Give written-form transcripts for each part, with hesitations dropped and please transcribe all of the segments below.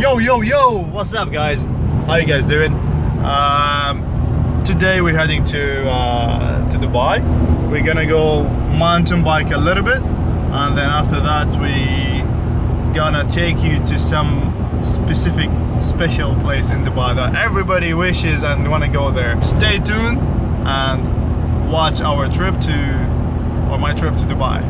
Yo, what's up guys? How you guys doing? Today we're heading to Dubai. We're gonna go mountain bike a little bit, and then after that we gonna take you to some specific special place in Dubai that everybody wishes and wanna go there. Stay tuned and watch our trip to, or my trip to Dubai.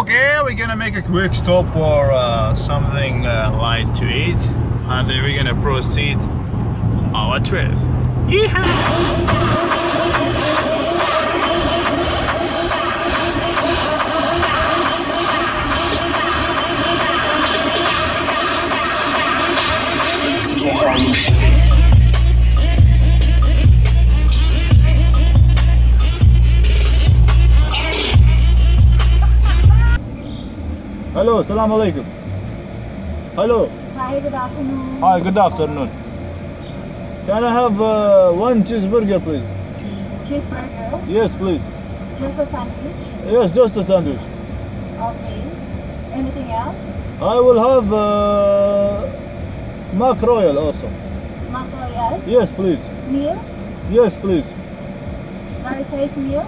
Okay, we're gonna make a quick stop for something light to eat, and then we're gonna proceed our trip. Yeehaw! Hello, Assalamu Alaikum. Hello. Hi, good afternoon. Hi, good afternoon. Can I have one cheeseburger, please? Cheeseburger? Yes, please. Just a sandwich? Yes, just a sandwich. Okay. Anything else? I will have mac royal also. Mac royal? Yes, please. Meal? Yes, please. Very safe meal?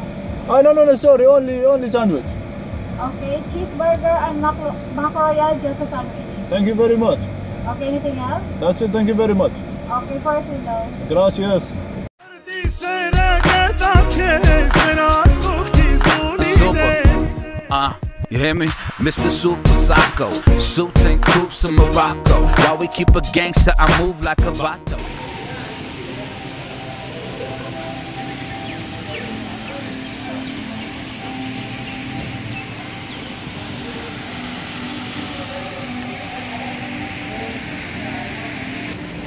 Oh, no, sorry. Only sandwich. Okay, cheeseburger and mac royal, just a sandwich. Thank you very much. Okay, anything else? That's it, thank you very much. Okay, first window. Gracias. Super. You hear me? Mr. Super Sako. Suits and coops in Morocco. While we keep a gangster, I move like a vato.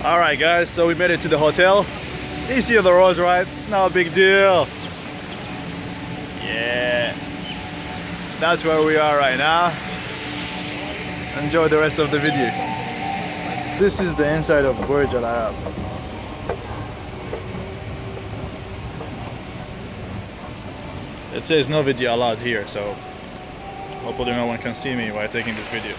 Alright guys, so we made it to the hotel. You see the roads, right? No big deal. Yeah. That's where we are right now. Enjoy the rest of the video. This is the inside of Burj Al Arab. It says no video allowed here, so hopefully no one can see me while taking this video.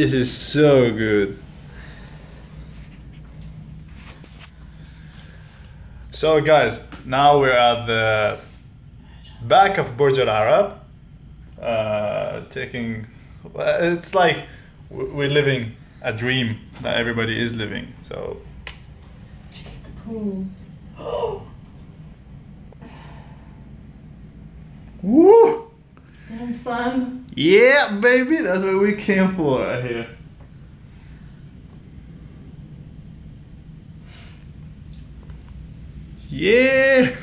This is so good. So guys, now we're at the back of Burj Al Arab, it's like we're living a dream that everybody is living. So check the pools. Oh. Woo! Damn son. Yeah, baby, that's what we came for right here. Yeah. And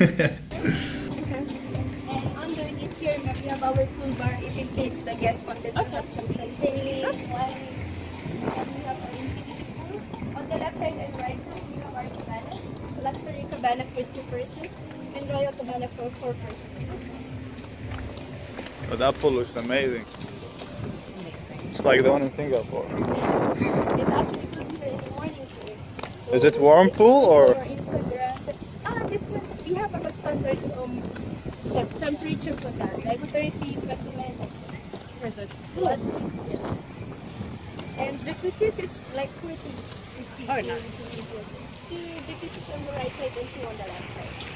underneath here, we have our food bar if in case the guests wanted to have some champagne, wine. We have our infinity pool. On the left side and right side, we have our cabanas. Luxury cabana for 2 persons and royal cabana for 4 persons. Oh, that pool looks amazing. It's like the one in Singapore. Yeah. It's actually good here in the morning. So is it warm pool or? This one, we have a standard temperature for that, like 30, 29. Because it's hot. Yes. And jacuzzi is like 40. Oh, nice. Two jacuzzis on the right side and 2 on the left side.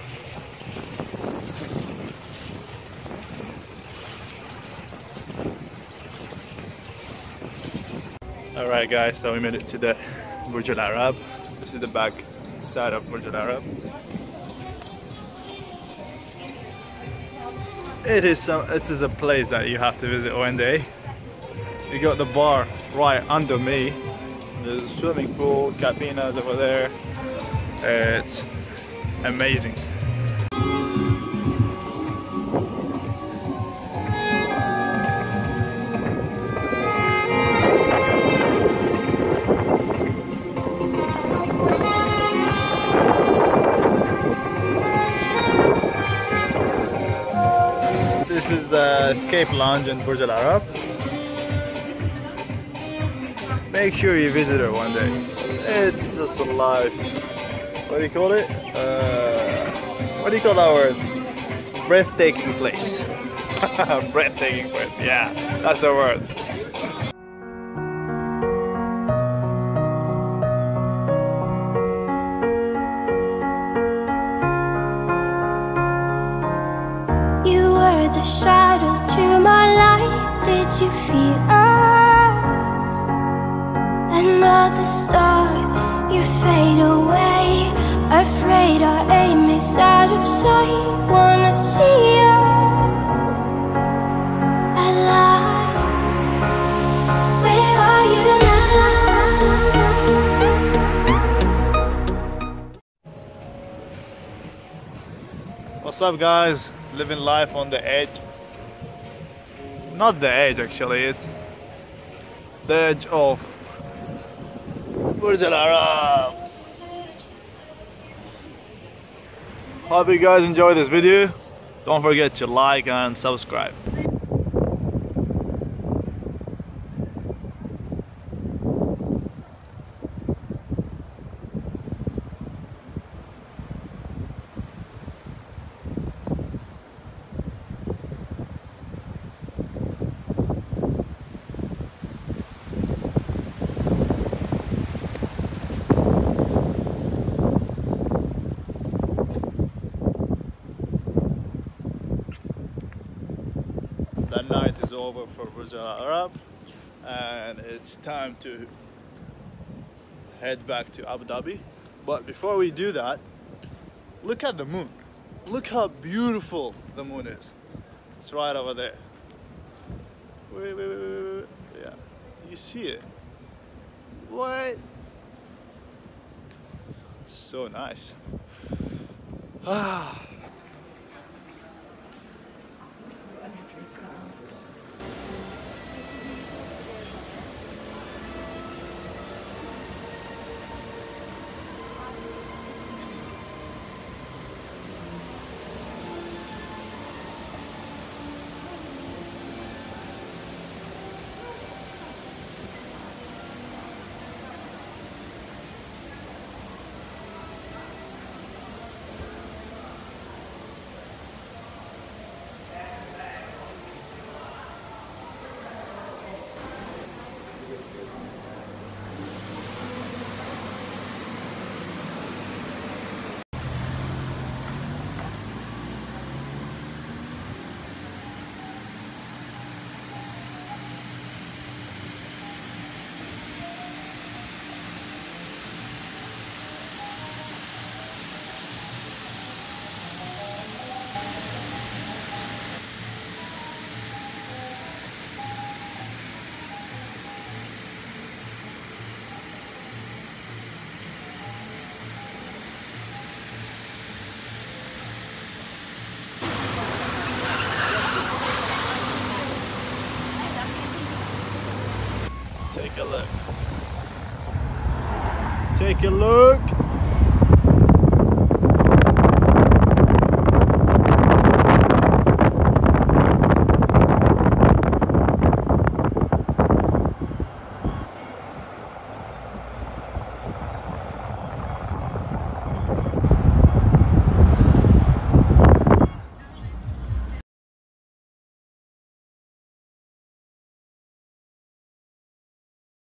Alright guys, so we made it to the Burj Al Arab. This is the back side of Burj Al Arab. This is a place that you have to visit one day. You got the bar right under me. There's a swimming pool, cabinas over there. It's amazing. This is the escape lounge in Burj Al Arab. Make sure you visit it one day. It's just a life. What do you call it? What do you call that word? Breathtaking place. Breathtaking place. Yeah, that's the word. You were the shadow to my light. Did you feel us? Another star, you fade away. Afraid our aim is out of sight. Wanna see us alive. Where are you now? What's up, guys? Living life on the edge. Not the edge, actually, it's the edge of Burj Al Arab. Hope you guys enjoyed this video. Don't forget to like and subscribe. The night is over for Burj Al Arab and it's time to head back to Abu Dhabi. But before we do that, look at the moon. Look how beautiful the moon is. It's right over there. Wait. Yeah, you see it? What? So nice. Ah. Take a look. Take a look.